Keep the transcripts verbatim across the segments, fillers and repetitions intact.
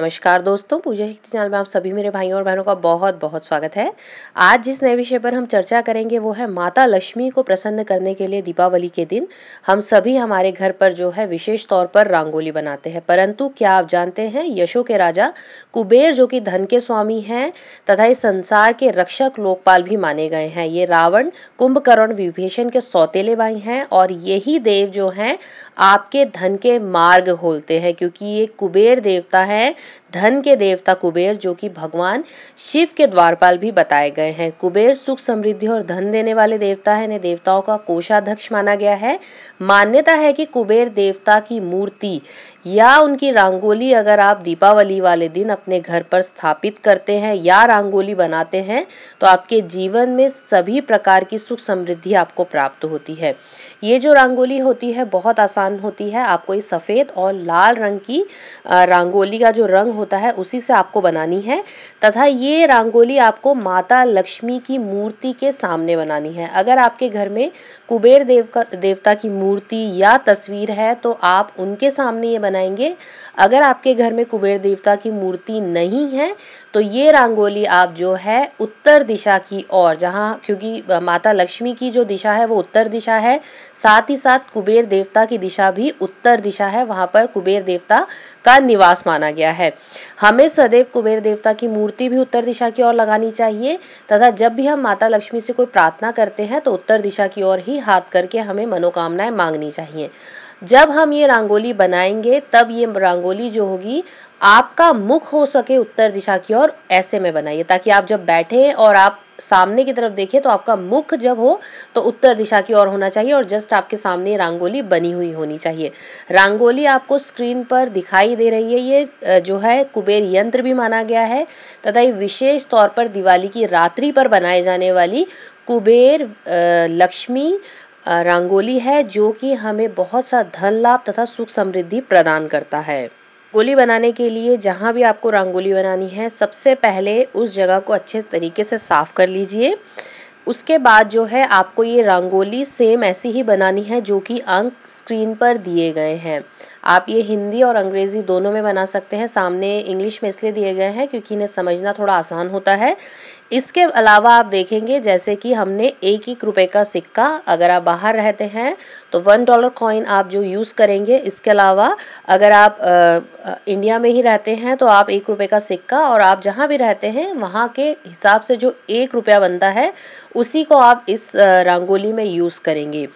नमस्कार दोस्तों, पूजा शक्ति चैनल में आप सभी मेरे भाइयों और बहनों का बहुत बहुत स्वागत है। आज जिस नए विषय पर हम चर्चा करेंगे वो है माता लक्ष्मी को प्रसन्न करने के लिए दीपावली के दिन हम सभी हमारे घर पर जो है विशेष तौर पर रंगोली बनाते हैं। परंतु क्या आप जानते हैं, यशों के राजा कुबेर जो कि धन के स्वामी हैं तथा इस संसार के रक्षक लोकपाल भी माने गए हैं, ये रावण, कुंभकर्ण, विभीषण के सौतेले भाई हैं और यही देव जो हैं आपके धन के मार्ग खोलते हैं, क्योंकि ये कुबेर देवता हैं, धन के देवता कुबेर जो कि भगवान शिव के द्वारपाल भी बताए गए हैं। कुबेर सुख, समृद्धि और धन देने वाले देवता है। इन्हें देवताओं का कोषाध्यक्ष माना गया है। मान्यता है कि कुबेर देवता की मूर्ति या उनकी रंगोली अगर आप दीपावली वाले दिन अपने घर पर स्थापित करते हैं या रंगोली बनाते हैं तो आपके जीवन में सभी प्रकार की सुख समृद्धि आपको प्राप्त होती है। ये जो रंगोली होती है बहुत आसान होती है। आपको ये सफ़ेद और लाल रंग की रंगोली का जो रंग होता है उसी से आपको बनानी है तथा ये रंगोली आपको माता लक्ष्मी की मूर्ति के सामने बनानी है। अगर आपके घर में कुबेर देव का देवता की मूर्ति या तस्वीर है तो आप उनके सामने ये बनाएंगे। अगर आपके घर में कुबेर देवता की मूर्ति नहीं है तो ये रंगोली आप जो है उत्तर दिशा की ओर, जहाँ क्योंकि माता लक्ष्मी की जो दिशा है वो उत्तर दिशा है, साथ ही साथ कुबेर देवता की दिशा भी उत्तर दिशा है, वहाँ पर कुबेर देवता का निवास माना गया है। हमें सदैव कुबेर देवता की मूर्ति भी उत्तर दिशा की ओर लगानी चाहिए तथा जब भी हम माता लक्ष्मी से कोई प्रार्थना करते हैं तो उत्तर दिशा की ओर ही हाथ करके हमें मनोकामनाएं मांगनी चाहिए। जब हम ये रंगोली बनाएंगे तब ये रंगोली जो होगी आपका मुख हो सके उत्तर दिशा की ओर ऐसे में बनाइए, ताकि आप जब बैठें और आप सामने की तरफ देखें तो आपका मुख जब हो तो उत्तर दिशा की ओर होना चाहिए और जस्ट आपके सामने रंगोली बनी हुई होनी चाहिए। रंगोली आपको स्क्रीन पर दिखाई दे रही है। ये जो है कुबेर यंत्र भी माना गया है तथा ये विशेष तौर पर दिवाली की रात्रि पर बनाए जाने वाली कुबेर लक्ष्मी रंगोली है जो कि हमें बहुत सा धन लाभ तथा सुख समृद्धि प्रदान करता है। रंगोली बनाने के लिए जहाँ भी आपको रंगोली बनानी है सबसे पहले उस जगह को अच्छे तरीके से साफ कर लीजिए। उसके बाद जो है आपको ये रंगोली सेम ऐसी ही बनानी है जो कि अंक स्क्रीन पर दिए गए हैं। आप ये हिंदी और अंग्रेज़ी दोनों में बना सकते हैं। सामने इंग्लिश में इसलिए दिए गए हैं क्योंकि इन्हें समझना थोड़ा आसान होता है। इसके अलावा आप देखेंगे जैसे कि हमने एक एक रुपये का सिक्का, अगर आप बाहर रहते हैं तो वन डॉलर कॉइन आप जो यूज़ करेंगे। इसके अलावा अगर आप आ, इंडिया में ही रहते हैं तो आप एक रुपये का सिक्का और आप जहाँ भी रहते हैं वहाँ के हिसाब से जो एक रुपया बनता है उसी को आप इस रंगोली में यूज़ करेंगे।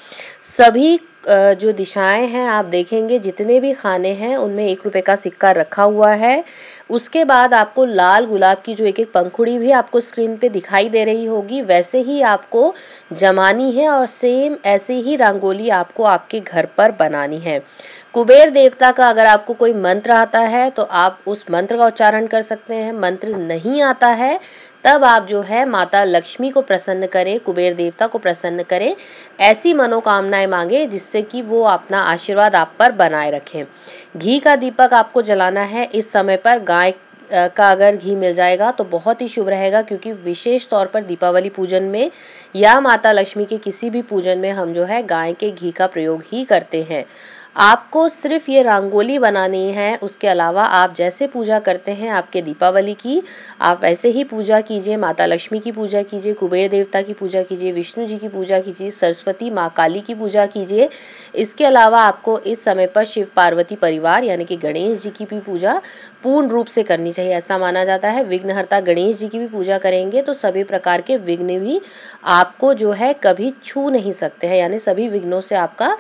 सभी जो दिशाएं हैं आप देखेंगे जितने भी खाने हैं उनमें एक रुपये का सिक्का रखा हुआ है। उसके बाद आपको लाल गुलाब की जो एक एक पंखुड़ी भी आपको स्क्रीन पे दिखाई दे रही होगी वैसे ही आपको जमानी है और सेम ऐसे ही रंगोली आपको आपके घर पर बनानी है। कुबेर देवता का अगर आपको कोई मंत्र आता है तो आप उस मंत्र का उच्चारण कर सकते हैं। मंत्र नहीं आता है तब आप जो है माता लक्ष्मी को प्रसन्न करें, कुबेर देवता को प्रसन्न करें, ऐसी मनोकामनाएं मांगे जिससे कि वो अपना आशीर्वाद आप पर बनाए रखें। घी का दीपक आपको जलाना है। इस समय पर गाय का अगर घी मिल जाएगा तो बहुत ही शुभ रहेगा, क्योंकि विशेष तौर पर दीपावली पूजन में या माता लक्ष्मी के किसी भी पूजन में हम जो है गाय के घी का प्रयोग ही करते हैं। आपको सिर्फ ये रंगोली बनानी है। उसके अलावा आप जैसे पूजा करते हैं आपके दीपावली की, आप वैसे ही पूजा कीजिए। माता लक्ष्मी की पूजा कीजिए, कुबेर देवता की पूजा कीजिए, विष्णु जी की पूजा कीजिए, सरस्वती माँ काली की पूजा कीजिए। इसके अलावा आपको इस समय पर शिव पार्वती परिवार यानी कि गणेश जी की भी पूजा पूर्ण रूप से करनी चाहिए, ऐसा माना जाता है। विघ्नहर्ता गणेश जी की भी पूजा करेंगे तो सभी प्रकार के विघ्न भी आपको जो है कभी छू नहीं सकते हैं, यानी सभी विघ्नों से आपका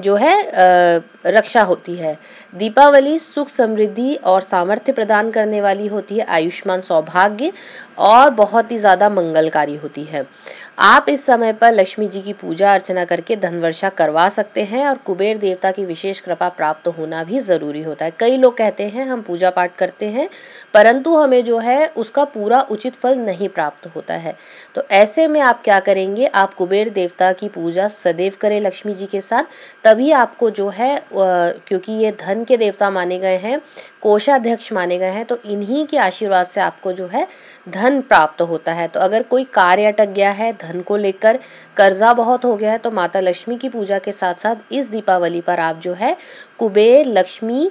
जो है रक्षा होती है। दीपावली सुख, समृद्धि और सामर्थ्य प्रदान करने वाली होती है, आयुष्मान, सौभाग्य और बहुत ही ज़्यादा मंगलकारी होती है। आप इस समय पर लक्ष्मी जी की पूजा अर्चना करके धनवर्षा करवा सकते हैं और कुबेर देवता की विशेष कृपा प्राप्त होना भी ज़रूरी होता है। कई लोग कहते हैं हम पूजा पाठ करते हैं परंतु हमें जो है उसका पूरा उचित फल नहीं प्राप्त होता है, तो ऐसे में आप क्या करेंगे, आप कुबेर देवता की पूजा सदैव करें लक्ष्मी जी के साथ, तभी आपको जो है क्योंकि ये धन के देवता माने गए हैं, कोषाध्यक्ष माने गए हैं, तो इन्हीं के आशीर्वाद से आपको जो है धन प्राप्त होता है। तो अगर कोई कार्य अटक गया है, धन को लेकर कर्जा बहुत हो गया है, तो माता लक्ष्मी की पूजा के साथ साथ इस दीपावली पर आप जो है कुबेर लक्ष्मी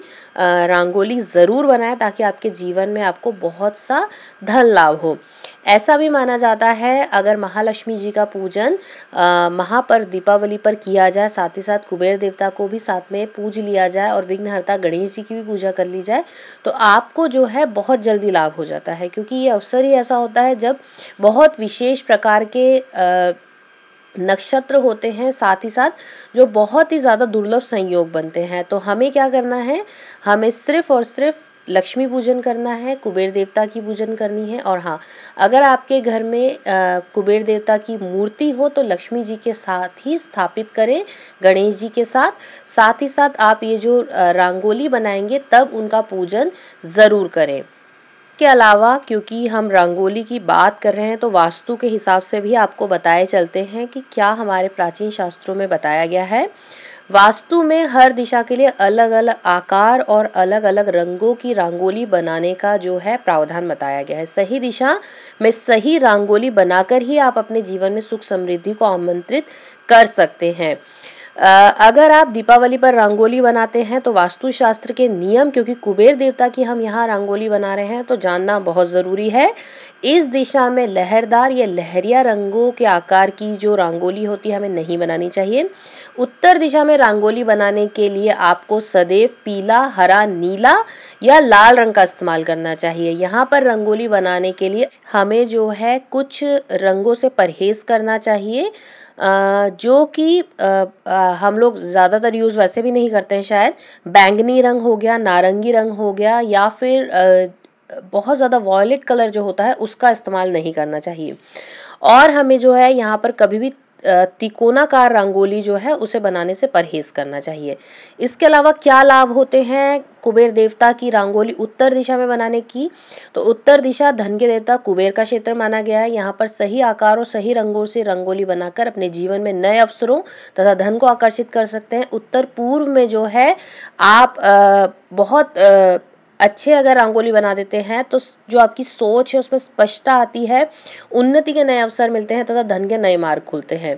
रंगोली ज़रूर बनाएं ताकि आपके जीवन में आपको बहुत सा धन लाभ हो। ऐसा भी माना जाता है अगर महालक्ष्मी जी का पूजन महा पर दीपावली पर किया जाए, साथ ही साथ कुबेर देवता को भी साथ में पूज लिया जाए और विघ्नहर्ता गणेश जी की भी पूजा कर ली जाए तो आपको जो है बहुत जल्दी लाभ हो जाता है, क्योंकि ये अवसर ही ऐसा होता है जब बहुत विशेष प्रकार के आ, नक्षत्र होते हैं, साथ ही साथ जो बहुत ही ज़्यादा दुर्लभ संयोग बनते हैं। तो हमें क्या करना है, हमें सिर्फ और सिर्फ लक्ष्मी पूजन करना है, कुबेर देवता की पूजन करनी है। और हाँ, अगर आपके घर में आ, कुबेर देवता की मूर्ति हो तो लक्ष्मी जी के साथ ही स्थापित करें, गणेश जी के साथ, साथ ही साथ आप ये जो रंगोली बनाएंगे तब उनका पूजन ज़रूर करें। के अलावा क्योंकि हम रंगोली की बात कर रहे हैं तो वास्तु के हिसाब से भी आपको बताए चलते हैं कि क्या हमारे प्राचीन शास्त्रों में बताया गया है। वास्तु में हर दिशा के लिए अलग अलग आकार और अलग अलग रंगों की रंगोली बनाने का जो है प्रावधान बताया गया है। सही दिशा में सही रंगोली बनाकर ही आप अपने जीवन में सुख समृद्धि को आमंत्रित कर सकते हैं। अगर आप दीपावली पर रंगोली बनाते हैं तो वास्तुशास्त्र के नियम, क्योंकि कुबेर देवता की हम यहाँ रंगोली बना रहे हैं तो जानना बहुत ज़रूरी है। इस दिशा में लहरदार या लहरिया रंगों के आकार की जो रंगोली होती है हमें नहीं बनानी चाहिए। उत्तर दिशा में रंगोली बनाने के लिए आपको सदैव पीला, हरा, नीला या लाल रंग का इस्तेमाल करना चाहिए। यहाँ पर रंगोली बनाने के लिए हमें जो है कुछ रंगों से परहेज करना चाहिए जो कि हम लोग ज़्यादातर यूज़ वैसे भी नहीं करते हैं। शायद बैंगनी रंग हो गया, नारंगी रंग हो गया या फिर बहुत ज़्यादा वॉयलेट कलर जो होता है उसका इस्तेमाल नहीं करना चाहिए। और हमें जो है यहाँ पर कभी भी तिकोनाकार रंगोली जो है उसे बनाने से परहेज करना चाहिए। इसके अलावा क्या लाभ होते हैं कुबेर देवता की रंगोली उत्तर दिशा में बनाने की, तो उत्तर दिशा धन के देवता कुबेर का क्षेत्र माना गया है। यहाँ पर सही आकार और सही रंगों से रंगोली बनाकर अपने जीवन में नए अवसरों तथा धन को आकर्षित कर सकते हैं। उत्तर पूर्व में जो है आप आ, बहुत आ, अच्छे अगर रंगोली बना देते हैं तो जो आपकी सोच है उसमें स्पष्टता आती है, उन्नति के नए अवसर मिलते हैं तथा धन के नए मार्ग खुलते हैं।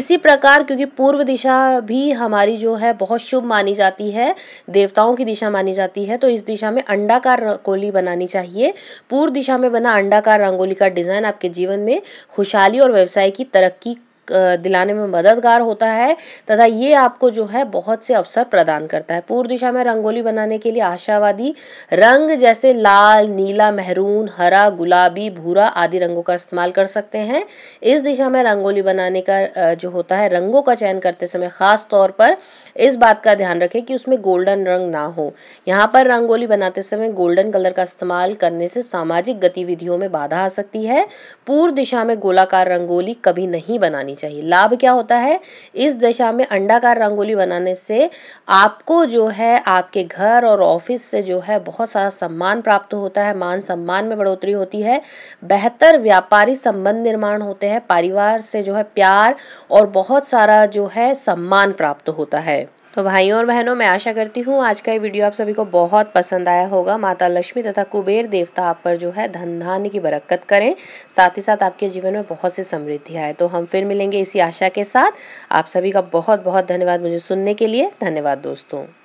इसी प्रकार क्योंकि पूर्व दिशा भी हमारी जो है बहुत शुभ मानी जाती है, देवताओं की दिशा मानी जाती है, तो इस दिशा में अंडाकार रंगोली बनानी चाहिए। पूर्व दिशा में बना अंडाकार रंगोली का डिज़ाइन आपके जीवन में खुशहाली और व्यवसाय की तरक्की दिलाने में मददगार होता है तथा ये आपको जो है बहुत से अवसर प्रदान करता है। पूर्व दिशा में रंगोली बनाने के लिए आशावादी रंग जैसे लाल, नीला, मेहरून, हरा, गुलाबी, भूरा आदि रंगों का इस्तेमाल कर सकते हैं। इस दिशा में रंगोली बनाने का जो होता है रंगों का चयन करते समय खास तौर पर इस बात का ध्यान रखें कि उसमें गोल्डन रंग ना हो। यहाँ पर रंगोली बनाते समय गोल्डन कलर का इस्तेमाल करने से सामाजिक गतिविधियों में बाधा आ सकती है। पूर्व दिशा में गोलाकार रंगोली कभी नहीं बनानी चाहिए। लाभ क्या होता है, इस दिशा में अंडाकार रंगोली बनाने से आपको जो है आपके घर और ऑफिस से जो है बहुत सारा सम्मान प्राप्त होता है, मान सम्मान में बढ़ोतरी होती है, बेहतर व्यापारी संबंध निर्माण होते हैं, परिवार से जो है प्यार और बहुत सारा जो है सम्मान प्राप्त होता है। तो भाइयों और बहनों, मैं आशा करती हूँ आज का ये वीडियो आप सभी को बहुत पसंद आया होगा। माता लक्ष्मी तथा कुबेर देवता आप पर जो है धन धान्य की बरकत करें, साथ ही साथ आपके जीवन में बहुत सी समृद्धि आए। तो हम फिर मिलेंगे इसी आशा के साथ। आप सभी का बहुत बहुत धन्यवाद मुझे सुनने के लिए। धन्यवाद दोस्तों।